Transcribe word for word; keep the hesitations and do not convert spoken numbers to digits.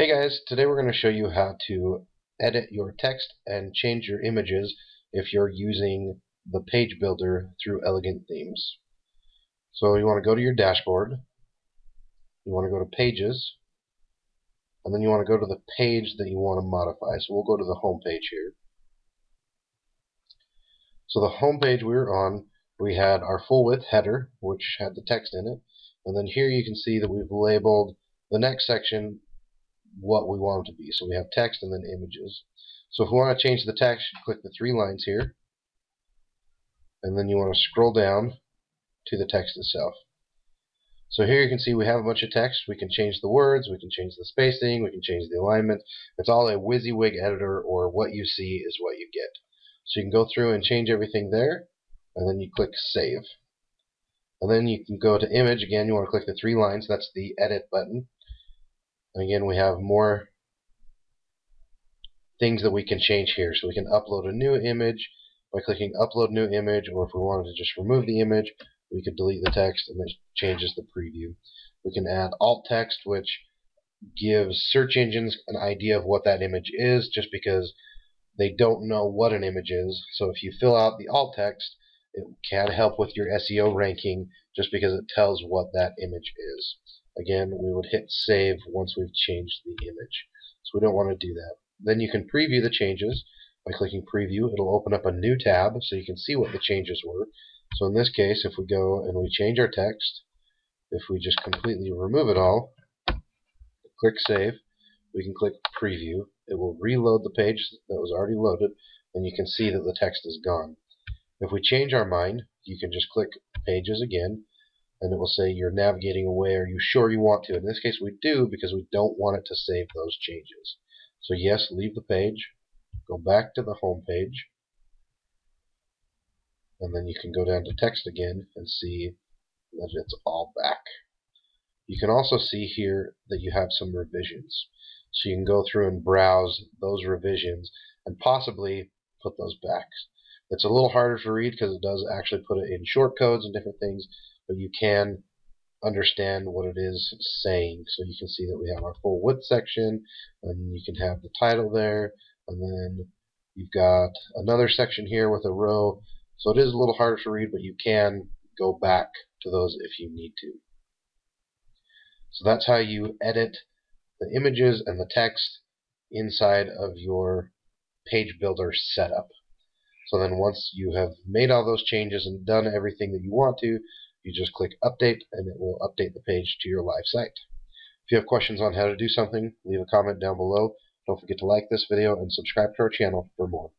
Hey guys, today we're going to show you how to edit your text and change your images if you're using the page builder through Elegant Themes. So you want to go to your dashboard, you want to go to pages, and then you want to go to the page that you want to modify. So we'll go to the home page here. So the home page we were on, we had our full width header, which had the text in it, and then here you can see that we've labeled the next section what we want it to be. So we have text and then images. So if we want to change the text, click the three lines here, and then you want to scroll down to the text itself. So here you can see we have a bunch of text. We can change the words, we can change the spacing, we can change the alignment. It's all a WYSIWYG editor, or what you see is what you get. So you can go through and change everything there, and then you click save. And then you can go to image again. You want to click the three lines. That's the edit button. And again, we have more things that we can change here. So we can upload a new image by clicking upload new image, or if we wanted to just remove the image, we could delete the text and it changes the preview. We can add alt text, which gives search engines an idea of what that image is, just because they don't know what an image is. So if you fill out the alt text, it can help with your S E O ranking, just because it tells what that image is. Again, we would hit save once we've changed the image. So we don't want to do that. Then you can preview the changes by clicking preview. It'll open up a new tab so you can see what the changes were. So in this case, if we go and we change our text, if we just completely remove it all, click save, we can click preview. It will reload the page that was already loaded, and you can see that the text is gone. If we change our mind, you can just click pages again, and it will say you're navigating away, are you sure you want to? In this case we do, because we don't want it to save those changes. So yes, leave the page, go back to the home page, and then you can go down to text again and see that it's all back. You can also see here that you have some revisions. So you can go through and browse those revisions and possibly put those back. It's a little harder to read because it does actually put it in short codes and different things, but you can understand what it is saying. So you can see that we have our full width section, and you can have the title there, and then you've got another section here with a row. So it is a little harder to read, but you can go back to those if you need to. So that's how you edit the images and the text inside of your page builder setup. So then once you have made all those changes and done everything that you want to, you just click update and it will update the page to your live site. If you have questions on how to do something, leave a comment down below. Don't forget to like this video and subscribe to our channel for more.